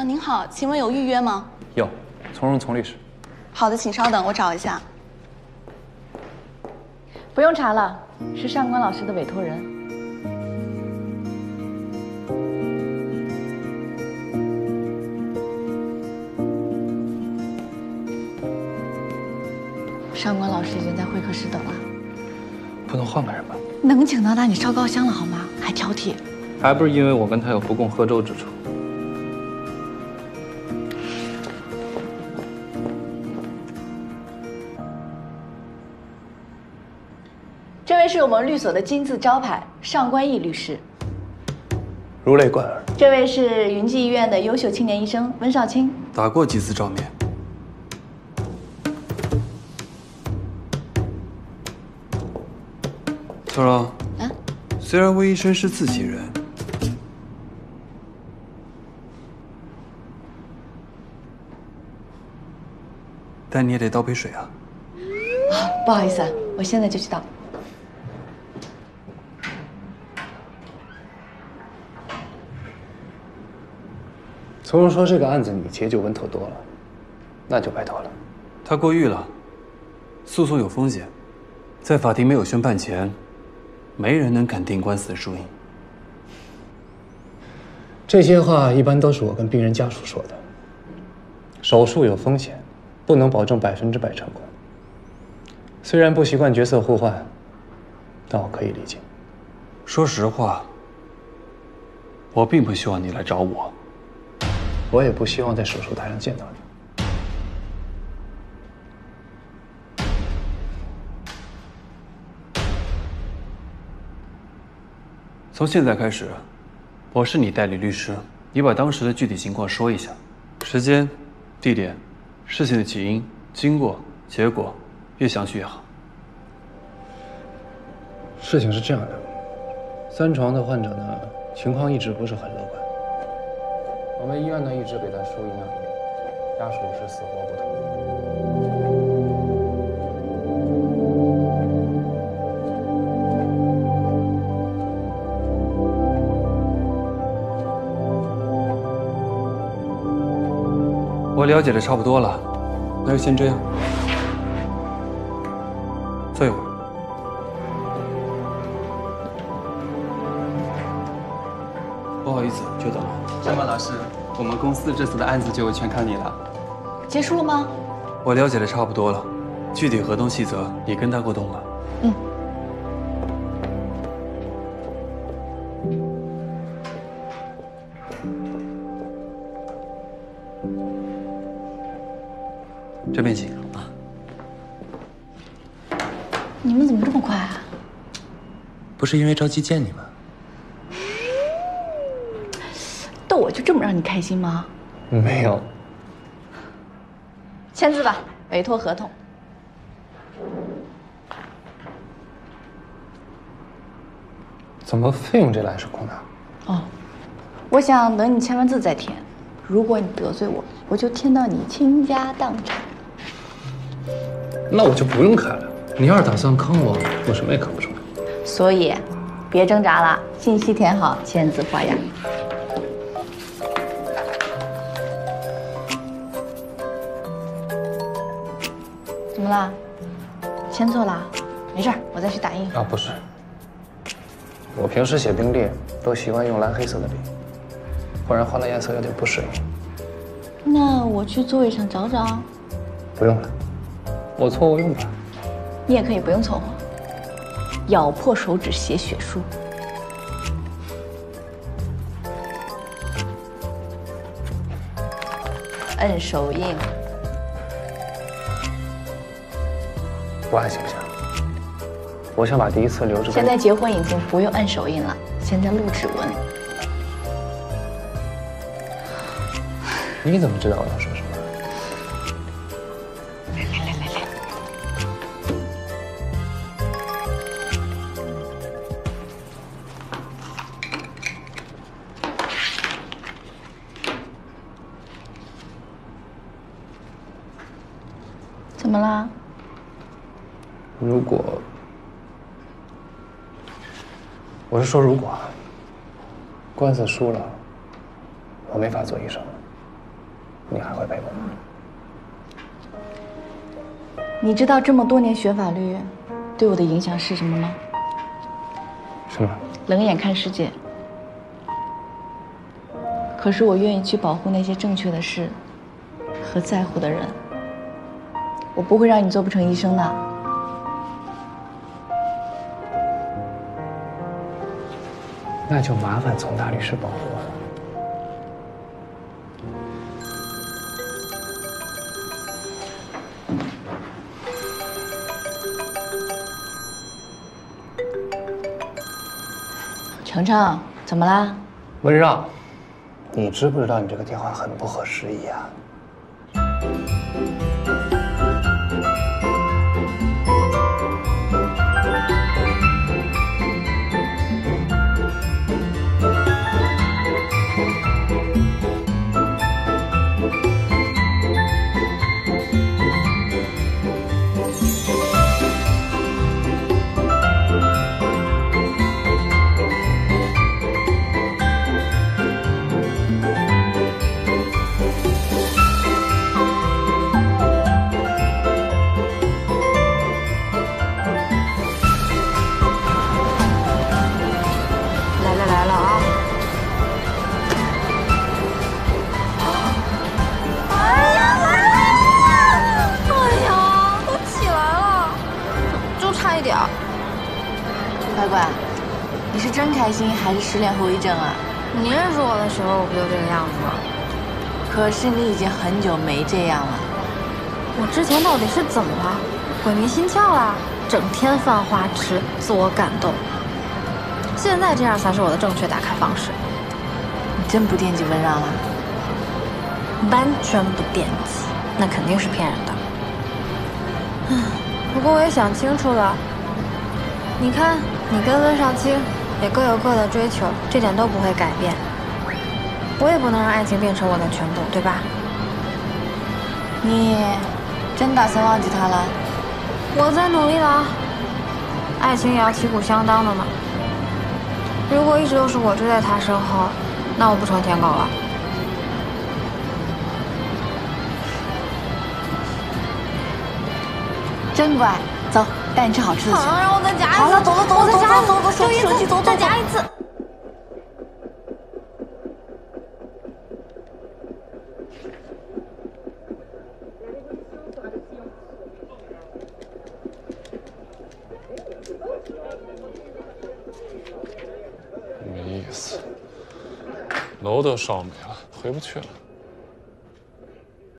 啊，您好，请问有预约吗？有，从容从律师。好的，请稍等，我找一下。不用查了，是上官老师的委托人。上官老师已经在会客室等了。不能换个人吧？能请到他，你烧高香了好吗？还挑剔。 还不是因为我跟他有不共喝粥之处。这位是我们律所的金字招牌上官毅律师，如雷贯耳。这位是云济医院的优秀青年医生温少卿，打过几次照面。 秋柔，啊，虽然魏医生是自己人。 但你也得倒杯水啊！啊，不好意思啊，我现在就去倒。从容说这个案子你解酒稳妥多了，那就拜托了。他过誉了，诉讼有风险，在法庭没有宣判前，没人能肯定官司的输赢。这些话一般都是我跟病人家属说的。手术有风险。 不能保证100%成功。虽然不习惯角色互换，但我可以理解。说实话，我并不希望你来找我。我也不希望在手术台上见到你。从现在开始，我是你代理律师，你把当时的具体情况说一下，时间、地点。 事情的起因、经过、结果，越详细越好。事情是这样的，三床的患者呢，情况一直不是很乐观。我们医院呢一直给他输营养液，家属是死活不同意。我了解的差不多了。 那就先这样，坐一会儿。不好意思，久等了。上官老师，我们公司这次的案子就全靠你了。结束了吗？我了解的差不多了，具体合同细则也跟他沟通了。嗯。这边请啊！你们怎么这么快啊？不是因为着急见你吗？逗我就这么让你开心吗？没有。签字吧，委托合同。怎么费用这栏是空的？哦，我想等你签完字再填。如果你得罪我，我就添到你倾家荡产。 那我就不用开了。你要是打算坑我，我什么也看不出来。所以，别挣扎了，信息填好，签字画押。怎么了？签错了？没事，我再去打印。啊，不是，我平时写病历都习惯用蓝黑色的笔，忽然换了颜色有点不适应。那我去座位上找找。不用了。 我凑合用吧，你也可以不用凑合，咬破手指写血书。摁手印，我还行不行？我想把第一次留着。现在结婚已经不用摁手印了，现在录指纹。你怎么知道我要说什么？ 怎么啦？如果，我是说，如果官司输了，我没法做医生了。你还会陪我吗？你知道这么多年学法律对我的影响是什么吗？什么？冷眼看世界。可是我愿意去保护那些正确的事和在乎的人。我不会让你做不成医生的。 那就麻烦从大律师保护我了。程程，怎么啦？温让，你知不知道你这个电话很不合时宜啊？ 开心还是失恋后遗症啊？你认识我的时候，我不就这个样子吗？可是你已经很久没这样了。我之前到底是怎么了？鬼迷心窍啦，整天犯花痴，自我感动。现在这样才是我的正确打开方式。你真不惦记温让了？完全不惦记，那肯定是骗人的。不过我也想清楚了。你看，你跟温少卿。 也各有各的追求，这点都不会改变。我也不能让爱情变成我的全部，对吧？你真打算忘记他了？我在努力了，爱情也要旗鼓相当的嘛。如果一直都是我追在他身后，那我不成舔狗了。真乖，走。 带你吃好吃的去。好，让我再夹一次。好了，走走走走走走走，手机走走，再夹一次。没意思，楼都烧没了，回不去了。